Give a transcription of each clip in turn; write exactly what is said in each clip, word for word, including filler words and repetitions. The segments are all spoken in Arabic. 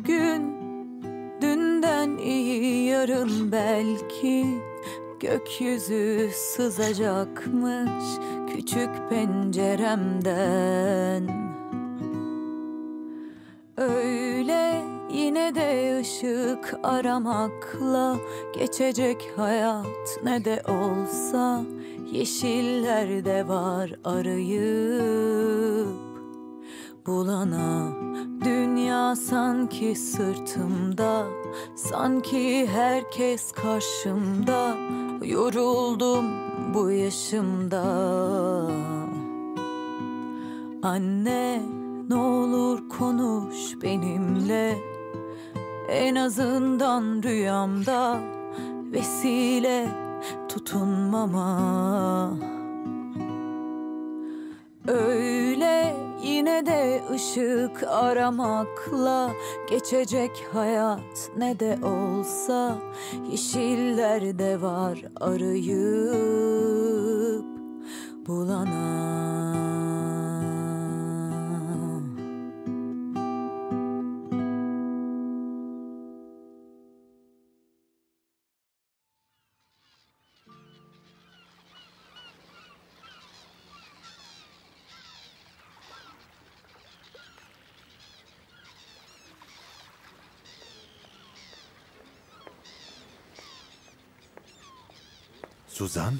bugün, dünden iyi yarın belki. Gökyüzü sızacakmış küçük penceremden. Öyle yine de ışık aramakla geçecek hayat, ne de olsa yeşillerde var arayıp bulana. Dünya sanki sırtımda, sanki herkes karşımda. Yoruldum bu yaşımda. Anne, ne olur konuş benimle, en azından rüyamda. Vesile tutunmama. Öyle yine de ışık aramakla geçecek hayat, ne de olsa yeşillerde var arayıp bulana. سوزان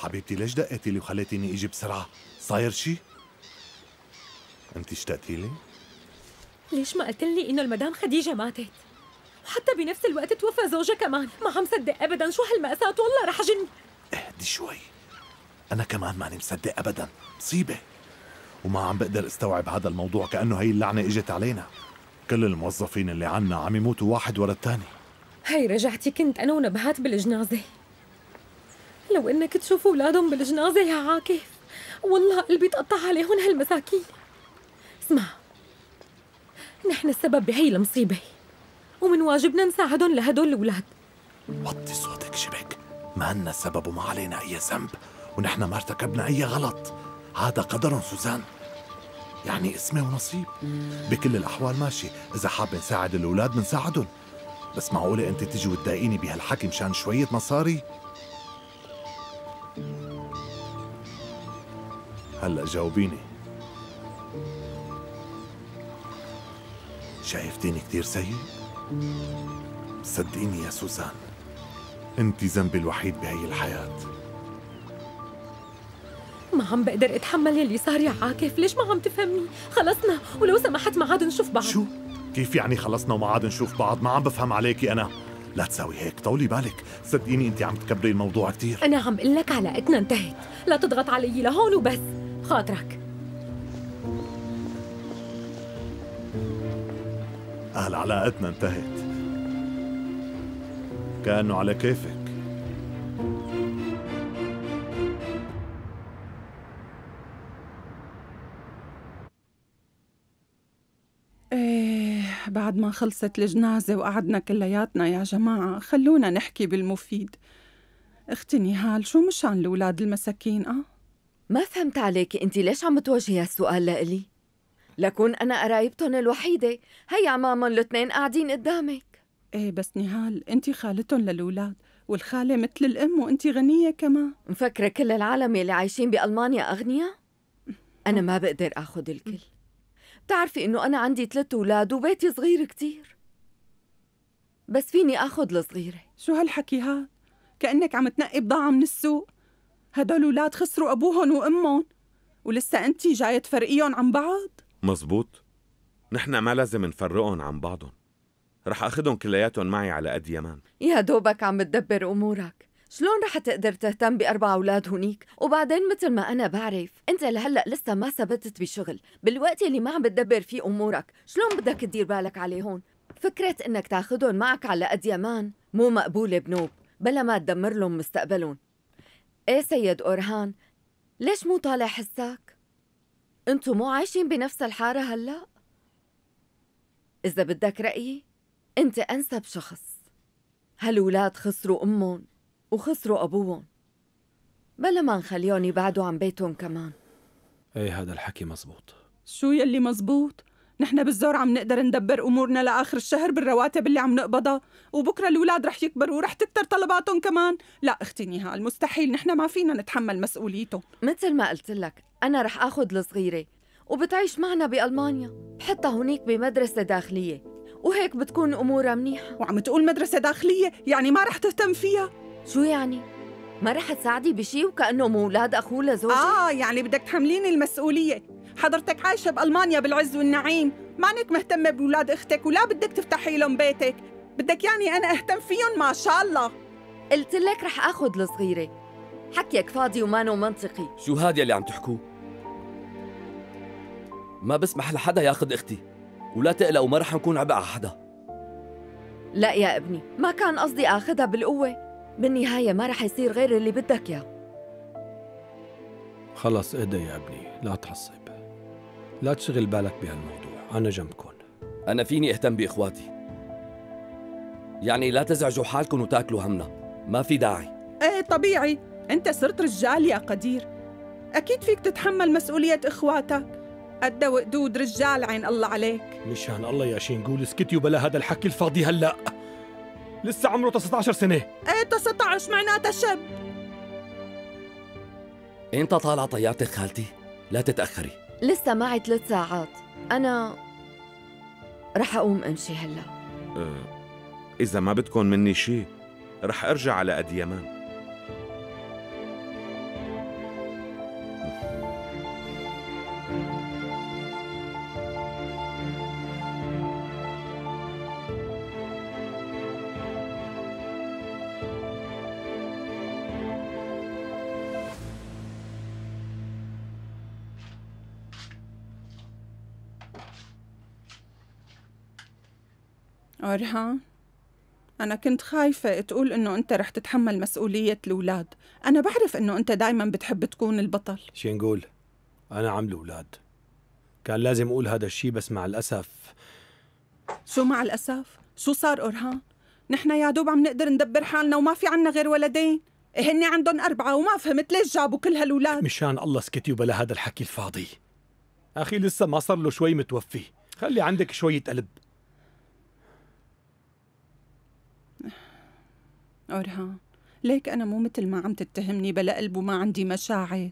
حبيبتي، ليش دقيتي لي وخليتيني اجي بسرعه؟ صاير شي؟ انت اشتقتي لي؟ ليش ما قلت لي انه المدام خديجه ماتت؟ وحتى بنفس الوقت توفى زوجها كمان، ما عم صدق ابدا. شو هالمأساة، والله رح جن. اهدي شوي، انا كمان ماني مصدق ابدا، مصيبه. وما عم بقدر استوعب هذا الموضوع، كأنه هي اللعنه اجت علينا. كل الموظفين اللي عنا عم يموتوا واحد ورا الثاني. هي رجعتي كنت انا ونبهات بالجنازه. لو انك تشوف اولادهم بالجنازه يا عاكف، والله قلبي تقطع عليهم هالمساكين. اسمع، نحن السبب بهي المصيبه، ومن واجبنا نساعدهم لهدول الاولاد. وطي صوتك شبك، ما لنا سبب وما علينا اي ذنب، ونحن ما ارتكبنا اي غلط. هذا قدرهم سوزان، يعني اسمه ونصيب. بكل الاحوال ماشي، اذا حابه نساعد الاولاد بنساعدهم، بس معقوله انت تجي وتضايقيني بهالحكي مشان شويه مصاري؟ هلا جاوبيني، شايفتيني كثير سيء؟ صدقيني يا سوزان، انت ذنبي الوحيد بهي الحياة. ما عم بقدر اتحمل يلي صار يا عاكف، ليش ما عم تفهمني؟ خلصنا، ولو سمحت ما عاد نشوف بعض. شو؟ كيف يعني خلصنا وما عاد نشوف بعض؟ ما عم بفهم عليكي انا. لا تساوي هيك، طولي بالك، صدقيني انت عم تكبري الموضوع كثير. انا عم اقول لك علاقتنا انتهت، لا تضغط علي لهون وبس، خاطرك. قال علاقتنا انتهت، كأنه على كيفك. بعد ما خلصت الجنازة وقعدنا كلياتنا يا جماعة، خلونا نحكي بالمفيد. اختي نهال، شو مشان الأولاد المساكين؟ أه؟ ما فهمت عليكي، أنت ليش عم توجهي هالسؤال لإلي؟ لكون أنا قرايبتن الوحيدة، هي عمامن الاثنين قاعدين قدامك. إيه بس نهال، أنت خالتن للأولاد، والخالة مثل الأم، وأنت غنية كمان. مفكرة كل العالم يلي عايشين بألمانيا أغنياء؟ أنا ما بقدر آخذ الكل. بتعرفي إنه أنا عندي ثلاث أولاد وبيتي صغير كتير، بس فيني آخذ الصغيرة. شو هالحكي هاد؟ كأنك عم تنقي بضاعة من السوق. هدول أولاد خسروا أبوهم وأمهم، ولسه أنت جاية تفرقيهم عن بعض؟ مزبوط، نحن ما لازم نفرقهم عن بعضهم. رح أخذهم كلياتهم معي على قد يمان. يا دوبك عم تدبر أمورك، شلون رح تقدر تهتم بأربع أولاد هونيك؟ وبعدين مثل ما أنا بعرف، أنت لهلأ لسه ما ثبتت بشغل، بالوقت اللي ما عم بتدبر فيه أمورك، شلون بدك تدير بالك عليهم؟ فكرة إنك تاخذهم معك على قد يمان مو مقبولة بنوب، بلا ما تدمر لهم مستقبلهم. إيه سيد أورهان، ليش مو طالع حسك؟ أنتوا مو عايشين بنفس الحارة هلأ؟ إذا بدك رأيي، أنت أنسب شخص. هالولاد خسروا أمهم وخسروا أبوهم، بلا ما نخليهم يبعدوا عن بيتهم كمان. ايه هذا الحكي مزبوط. شو يلي مزبوط؟ نحن بالزور عم نقدر ندبر امورنا لاخر الشهر بالرواتب اللي عم نقبضها، وبكره الاولاد رح يكبروا ورح تكتر طلباتهم كمان. لا اختي نهال، مستحيل، نحن ما فينا نتحمل مسؤوليته. مثل ما قلت لك، انا رح اخذ الصغيره وبتعيش معنا بالمانيا، بحطها هنيك بمدرسه داخليه، وهيك بتكون امورها منيحه. وعم تقول مدرسه داخليه، يعني ما رح تهتم فيها؟ شو يعني؟ ما رح تساعدي بشي وكأنه مو اولاد اخوه لزوجي؟ اه يعني بدك تحمليني المسؤوليه؟ حضرتك عايشه بالمانيا بالعز والنعيم، مانك مهتمه باولاد اختك ولا بدك تفتحي لهم بيتك، بدك يعني انا اهتم فيهم؟ ما شاء الله. قلت لك رح اخذ الصغيره. حكيك فاضي ومانو منطقي. شو هادي اللي عم تحكوه؟ ما بسمح لحدا ياخذ اختي، ولا تقلقوا ما رح نكون عبء على حدا. لا يا ابني، ما كان قصدي اخذها بالقوه، بالنهاية ما رح يصير غير اللي بدك اياه. خلص اهدى يا ابني، لا تعصب، لا تشغل بالك بهالموضوع، أنا جنبكم. أنا فيني أهتم بإخواتي، يعني لا تزعجوا حالكم وتاكلوا همنا، ما في داعي. إيه طبيعي، أنت صرت رجال يا قدير، أكيد فيك تتحمل مسؤولية إخواتك، قد وقدود رجال عين الله عليك. مشان الله يا شينقول اسكتي وبلا هذا الحكي الفاضي هلأ. لسه عمره تسعة عشر سنة. ايه تسعة عشر معناتها شب. انت طالعة طيارتك خالتي؟ لا تتأخري، لسه معي ثلاث ساعات، أنا رح أقوم أمشي هلا. أه. إذا ما بدكن مني شي رح أرجع على أديمان. رهان، أنا كنت خايفة تقول إنه أنت رح تتحمل مسؤولية الأولاد، أنا بعرف إنه أنت دايماً بتحب تكون البطل. شي نقول؟ أنا عم الأولاد، كان لازم أقول هذا الشي، بس مع الأسف. شو مع الأسف؟ شو صار أرهان؟ نحن يا دوب عم نقدر ندبر حالنا وما في عنا غير ولدين، هن عندهم أربعة وما فهمت ليش جابوا كل هالولاد. مشان الله اسكتي وبلا هذا الحكي الفاضي، أخي لسه ما صار له شوي متوفي، خلي عندك شوية قلب. أرهان، ليك أنا مو مثل ما عم تتهمني بلا قلب وما عندي مشاعر.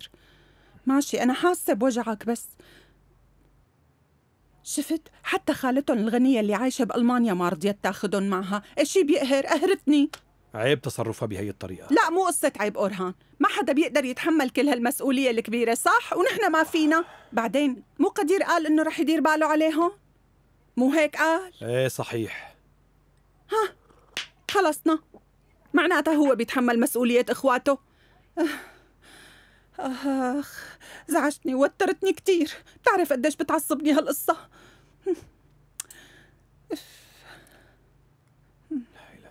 ماشي أنا حاسة بوجعك، بس شفت حتى خالتهم الغنية اللي عايشة بألمانيا ما رضيت تاخذهم معها، إشي بيقهر، قهرتني. عيب تصرفها بهي الطريقة. لا مو قصة عيب أرهان، ما حدا بيقدر يتحمل كل هالمسؤولية الكبيرة، صح؟ ونحن ما فينا. بعدين مو قدير قال إنه رح يدير باله عليهم؟ مو هيك قال؟ إيه صحيح. ها خلصنا، معناتها هو بيتحمل مسؤولية إخواته. آخ، زعجتني ووترتني كتير، بتعرف قديش بتعصبني هالقصة. لا إله إلا الله.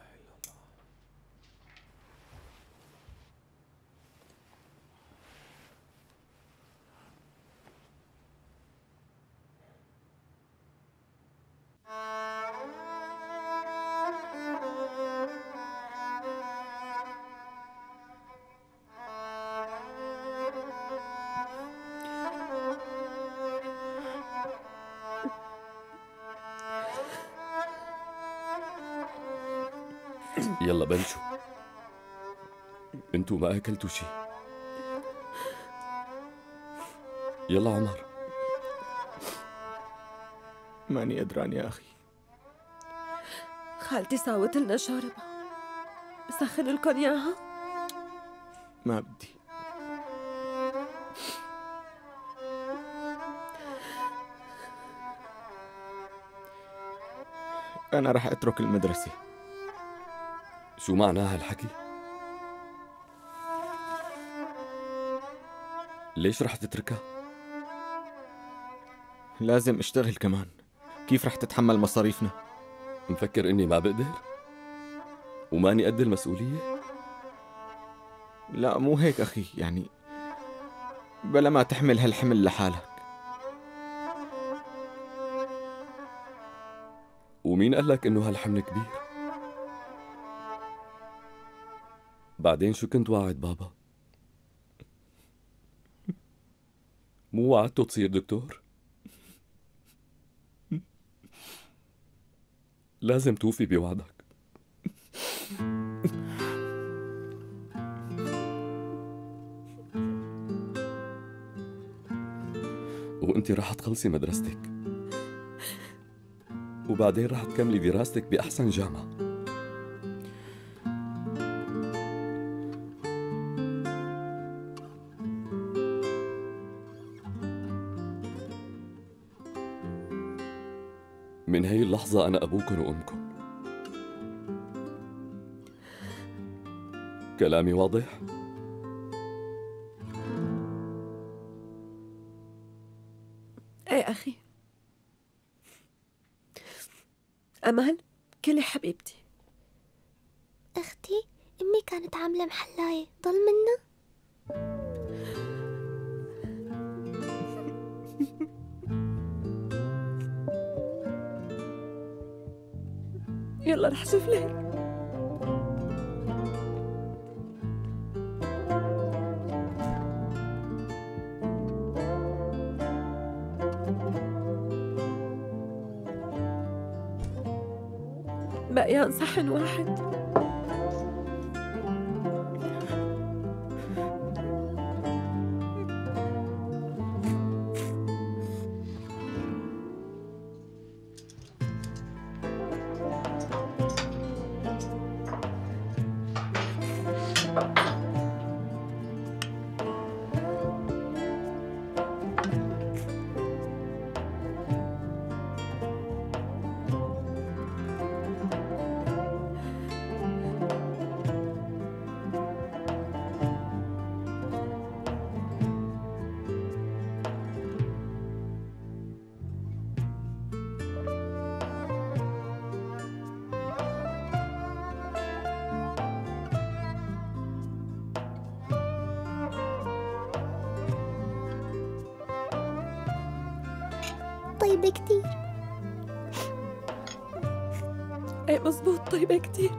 يلا بلشوا، انتوا ما اكلتوا شي. يلا عمر. ماني قدران يا اخي، خالتي ساوت لنا شاربة، سخن لكم اياها. ما بدي. انا رح اترك المدرسة. شو معنى هالحكي؟ ليش رح تتركها؟ لازم اشتغل كمان، كيف رح تتحمل مصاريفنا؟ مفكر اني ما بقدر؟ وماني قد المسؤولية؟ لا مو هيك اخي، يعني بلا ما تحمل هالحمل لحالك. ومين قال لك انه هالحمل كبير؟ بعدين شو كنت واعد بابا؟ مو وعدته تصير دكتور؟ لازم توفي بوعدك. وانتي رح تخلصي مدرستك وبعدين رح تكملي دراستك بأحسن جامعة، من هي اللحظة أنا أبوكن وأمكن. كلامي واضح؟ إيه أخي أمل، كلي حبيبتي. أختي أمي كانت عاملة محلاية، ضل منا؟ يلا رح سفلك. بقيان صحن واحد. طيبة كتير. ايه مظبوط، طيبة كتير.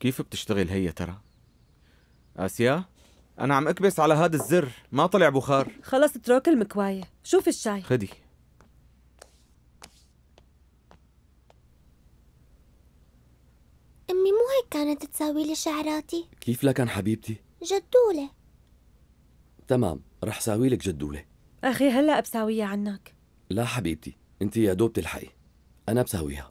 كيف بتشتغل هي ترى؟ آسيا؟ أنا عم أكبس على هذا الزر، ما طلع بخار. خلص اترك المكواية، شوف الشاي. خدي. أمي مو هيك كانت تساوي لي شعراتي؟ كيف لكن حبيبتي؟ جدولة. تمام، رح ساوي لك جدولة. أخي هلا بساويها عنك. لا حبيبتي، أنت يا دوب تلحقي، أنا بساويها.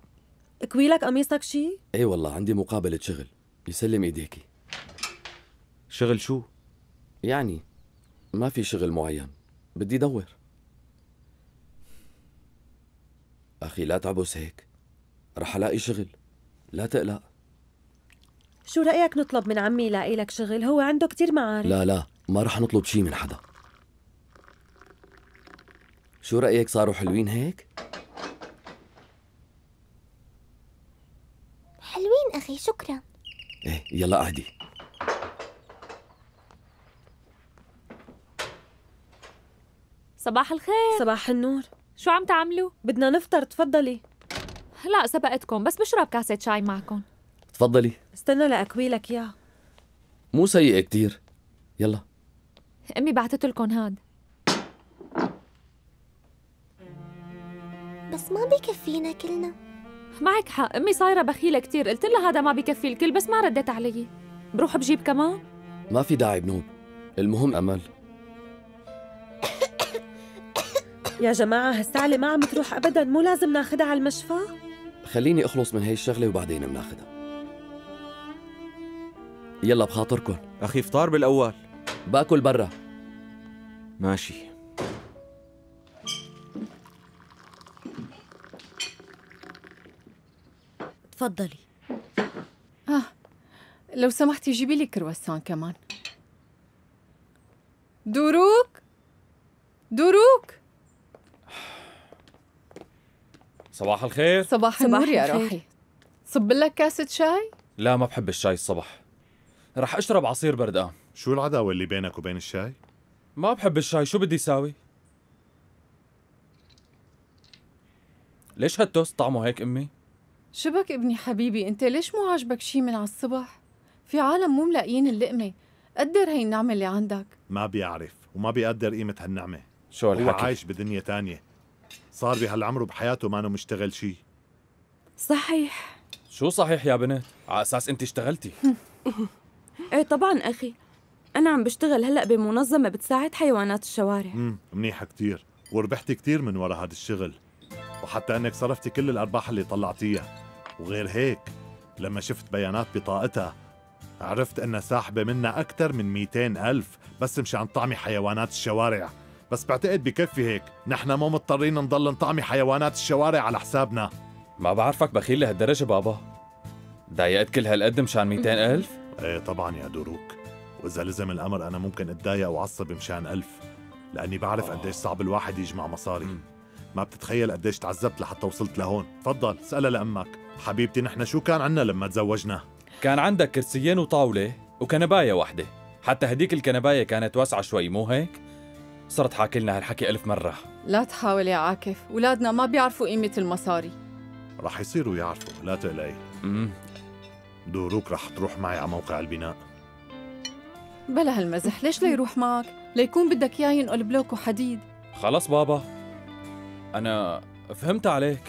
اكوي لك قميصك شي؟ إيه والله عندي مقابلة شغل. يسلم ايديكي. شغل شو؟ يعني ما في شغل معين، بدي دور. أخي لا تعبس هيك، رح ألاقي شغل، لا تقلق. شو رأيك نطلب من عمي يلاقي لك شغل؟ هو عنده كتير معارف. لا لا، ما رح نطلب شي من حدا. شو رأيك صاروا حلوين هيك؟ حلوين أخي، شكراً. إيه يلا قعدي. صباح الخير. صباح النور. شو عم تعملوا؟ بدنا نفطر، تفضلي. لا سبقتكم، بس بشرب كاسة شاي معكم. تفضلي. استنى لأكوي لك إياه. مو سيئة كتير، يلا. أمي بعتتلكم هاد. بس ما بكفينا كلنا. معك حق، أمي صايرة بخيلة كتير، قلت لها هذا ما بكفي الكل بس ما ردت علي. بروح بجيب كمان؟ ما في داعي بنوب، المهم أمل. يا جماعة هالسعلة ما عم تروح أبداً، مو لازم ناخدها على المشفى؟ خليني أخلص من هي الشغلة وبعدين بناخدها. يلا بخاطركن. أخي فطار بالأول. باكل برا. ماشي. تفضلي. آه لو سمحتي جيبي لي كرواسون كمان. دوروك دوروك. صباح الخير. صباح النور يا روحي. صب لك كاسة شاي؟ لا ما بحب الشاي الصبح. رح اشرب عصير بردقان. شو العداوة اللي بينك وبين الشاي؟ ما بحب الشاي، شو بدي ساوي؟ ليش هالتوست طعمه هيك امي؟ شبك ابني حبيبي، انت ليش مو عاجبك شي من على الصبح؟ في عالم مو ملاقيين اللقمة. قدر هي النعمة اللي عندك. ما بيعرف وما بيقدر قيمة هالنعمة. شو هالحكي؟ هو عايش بدنيا تانية، صار بهالعمر وبحياته ما أنا مشتغل شي. صحيح. شو صحيح يا بنت؟ على أساس أنت اشتغلتي. ايه طبعاً أخي، أنا عم بشتغل هلأ بمنظمة بتساعد حيوانات الشوارع. امم منيحة كتير، وربحتي كتير من ورا هذا الشغل، وحتى أنك صرفتي كل الأرباح اللي طلعتيها، وغير هيك لما شفت بيانات بطاقتها عرفت أنها ساحبة منا أكثر من مئتين ألف بس مشان طعمي حيوانات الشوارع. بس بعتقد بكفي هيك، نحن مو مضطرين نضل نطعمي حيوانات الشوارع على حسابنا. ما بعرفك بخيل لهالدرجة بابا، ضايقت كل هالقد مشان مئتين ألف؟ ايه طبعا يا دوروك، وإذا لزم الأمر أنا ممكن أتضايق وأعصب مشان ألف، لأني بعرف آه. قديش صعب الواحد يجمع مصاري. م. ما بتتخيل قديش تعذبت لحتى وصلت لهون. تفضل اسألها لأمك حبيبتي. نحن شو كان عنا لما تزوجنا؟ كان عندك كرسيين وطاولة وكنباية واحدة، حتى هديك الكنباية كانت واسعة شوي مو هيك؟ صرت حاكلنا هالحكي ألف مرة. لا تحاول يا عاكف، أولادنا ما بيعرفوا قيمة المصاري. رح يصيروا يعرفوا لا تقلقي. امم دوروك رح تروح معي على موقع البناء. بلا هالمزح، ليش ليروح معك؟ ليكون بدك إياه ينقل بلوك وحديد. خلص بابا، أنا فهمت عليك،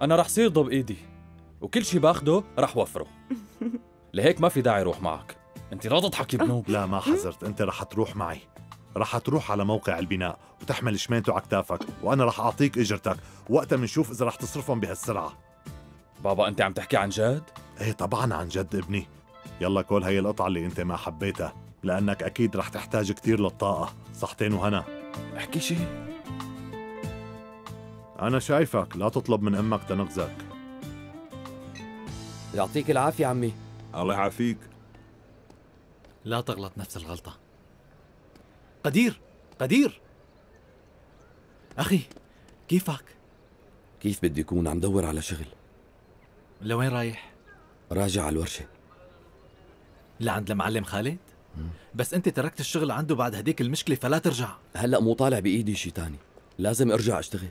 أنا رح صير ضب إيدي وكل شي باخده رح وفره. لهيك ما في داعي روح معك. أنت لا تضحكي بنوب. لا ما حذرت، أنت رح تروح معي، رح تروح على موقع البناء وتحمل شمينته على كتافك، وأنا رح أعطيك إجرتك، وقتها منشوف إذا رح تصرفهم بهالسرعة. بابا أنت عم تحكي عن جد؟ إيه طبعاً عن جد ابني. يلا كل هي القطعة اللي أنت ما حبيتها، لأنك أكيد رح تحتاج كتير للطاقة. صحتين وهنا. احكي شي. أنا شايفك، لا تطلب من أمك تنغزك. يعطيك العافية عمي. الله يعافيك. لا تغلط نفس الغلطة. قدير قدير أخي كيفك؟ كيف بدي يكون، عم دور على شغل. لوين رايح؟ راجع على الورشة. لعند المعلم خالد؟ مم. بس أنت تركت الشغل عنده بعد هديك المشكلة، فلا ترجع. هلأ مو طالع بإيدي شي تاني، لازم أرجع أشتغل.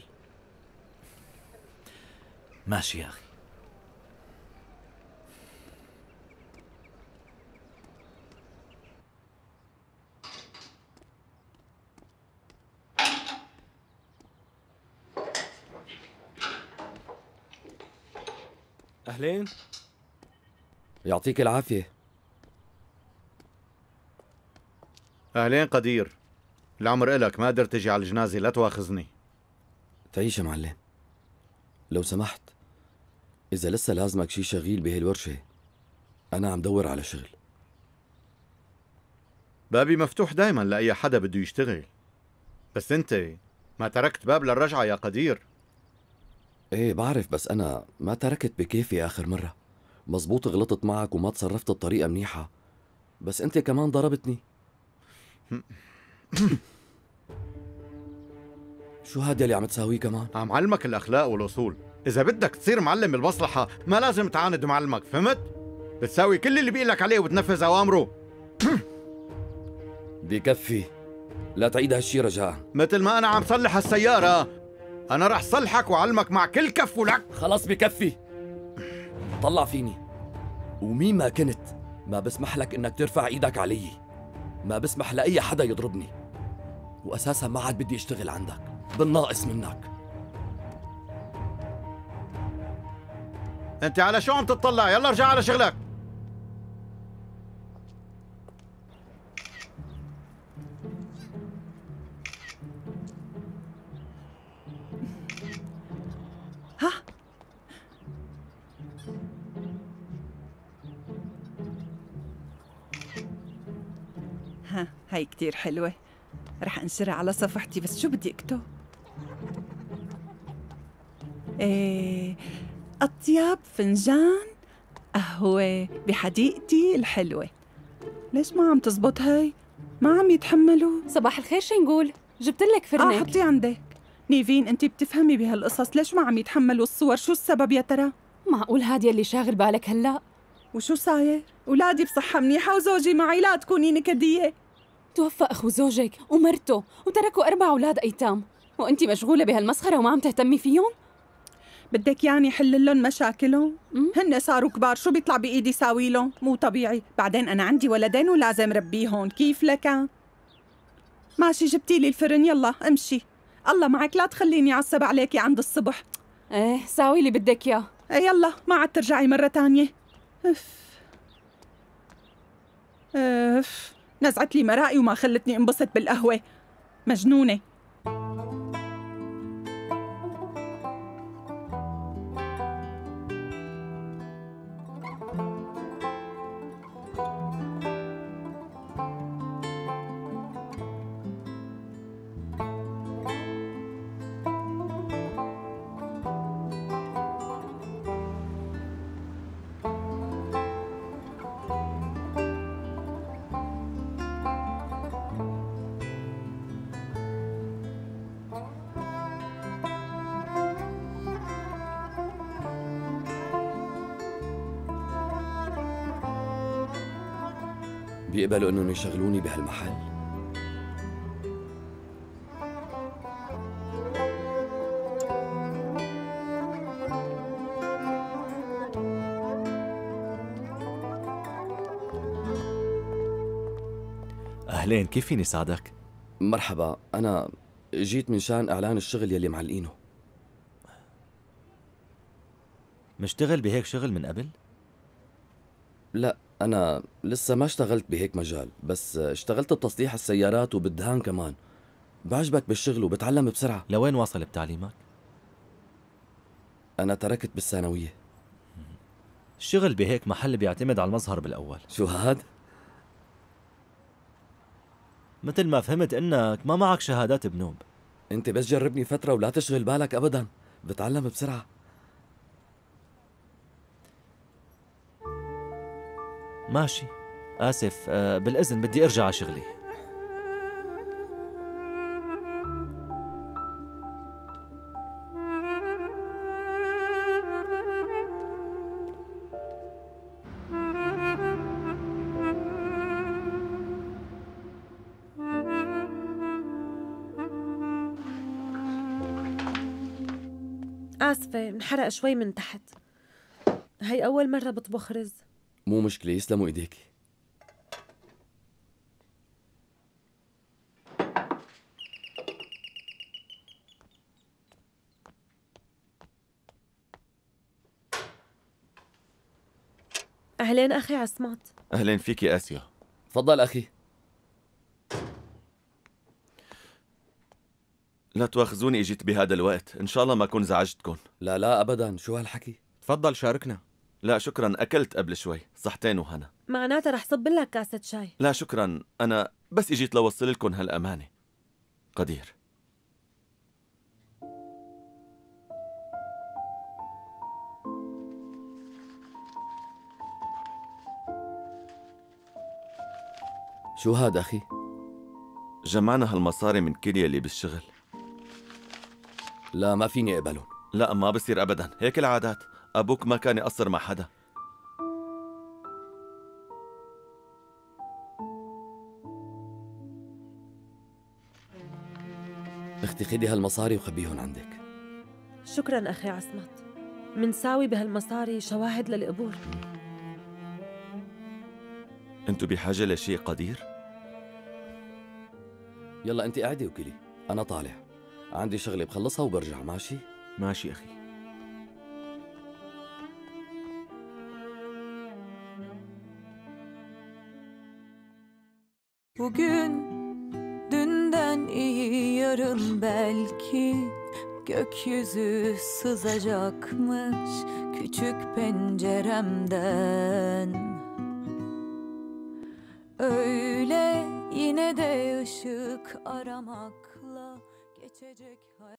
ماشي يا أخي. أهلين. يعطيك العافية. أهلين قدير، العمر إلك، ما قدرت تجي على الجنازة، لا تواخذني. تعيش يا معلم. لو سمحت، إذا لسه لازمك شي شغيل بهالورشة، أنا عم دور على شغل. بابي مفتوح دايما لأي حدا بده يشتغل، بس أنت ما تركت باب للرجعة يا قدير. ايه بعرف، بس انا ما تركت بكيفي اخر مرة. مزبوط غلطت معك وما تصرفت الطريقة منيحة، بس انت كمان ضربتني. شو هاد اللي عم تساويه كمان؟ عم علمك الاخلاق والاصول، اذا بدك تصير معلم المصلحة ما لازم تعاند معلمك، فهمت؟ بتساوي كل اللي بيقلك عليه وبتنفذ اوامره. بكفي، لا تعيد هالشي رجاء. مثل ما انا عم صلح هالسيارة، أنا رح صلحك وعلمك مع كل كف ولك. خلاص بكفي، طلع فيني. ومين ما كنت ما بسمح لك إنك ترفع إيدك علي، ما بسمح لأي حدا يضربني، وأساسا ما عاد بدي أشتغل عندك، بالناقص منك. أنت على شو عم تطلع؟ يلا ارجع على شغلك. هاي كتير حلوة، رح انشرها على صفحتي. بس شو بدي اكتب؟ ايه، أطيب فنجان قهوة بحديقتي الحلوة. ليش ما عم تزبط هاي؟ ما عم يتحملوا. صباح الخير، شو نقول؟ جبت لك فرنك. اه حطي عندك. نيفين انتي بتفهمي بهالقصص، ليش ما عم يتحملوا الصور؟ شو السبب يا ترى؟ معقول هادي اللي شاغل بالك هلا؟ وشو صاير؟ اولادي بصحة منيحة وزوجي معي، لا تكوني نكدية. توفى اخو زوجك ومرته وتركوا اربع اولاد ايتام، وانتي مشغولة بهالمسخرة وما عم تهتمي فيهم؟ بدك يعني حل لهم مشاكلهم؟ هن صاروا كبار، شو بيطلع بايدي ساوي لهم؟ مو طبيعي. بعدين انا عندي ولدين ولازم ربيهم. كيف لك؟ ماشي، جبتي لي الفرن، يلا امشي. الله معك، لا تخليني اعصب عليكي عند الصبح. ايه ساوي اللي بدك اياه. ايه يلا، ما عاد ترجعي مره ثانيه. اف اف نزعت لي مرائي وما خلتني انبسط بالقهوه، مجنونه. بيقبلوا انهم يشغلوني بهالمحل؟ اهلين، كيف فيني ساعدك؟ مرحبا، انا جيت من شان اعلان الشغل يلي معلقينه. مشتغل بهيك شغل من قبل؟ لا، أنا لسه ما اشتغلت بهيك مجال، بس اشتغلت بتصليح السيارات وبالدهان كمان. بعجبك بالشغل وبتعلم بسرعة. لوين واصل بتعليمك؟ أنا تركت بالثانوية. الشغل بهيك محل بيعتمد على المظهر بالأول. شو هاد؟ مثل ما فهمت إنك ما معك شهادات بنوب. أنت بس جربني فترة ولا تشغل بالك أبداً، بتعلم بسرعة. ماشي، آسف، آه بالإذن بدي أرجع على شغلي. آسفة، انحرق شوي من تحت. هي أول مرة بطبخ رز. مو مشكلة، يسلموا ايديك. أهلين أخي عصمت. أهلين فيكي آسيا. تفضل أخي. لا تواخذوني إجيت بهذا الوقت، إن شاء الله ما أكون زعجتكم. لا لا أبداً، شو هالحكي؟ تفضل شاركنا. لا شكراً، أكلت قبل شوي، صحتين وهنا. معناتها رح صب لك كاسة شاي. لا شكراً، أنا بس إجيت لوصل لكم هالأمانة. قدير. شو هاد أخي؟ جمعنا هالمصاري من كل يلي بالشغل. لا ما فيني أقبلهم. لا ما بصير أبداً، هيك العادات. أبوك ما كان يقصر مع حدا. اختي خدي هالمصاري وخبيهن عندك. شكراً أخي عصمت، منساوي بهالمصاري شواهد للقبور. أنتو بحاجة لشيء قدير؟ يلا أنت قاعدي وكلي، أنا طالع عندي شغلة بخلصها وبرجع. ماشي؟ ماشي أخي. Bugün dünden iyi, yarın belki gökyüzü sızacakmış küçük penceremden. Öyle yine Yine de ışık aramakla geçecek hayat.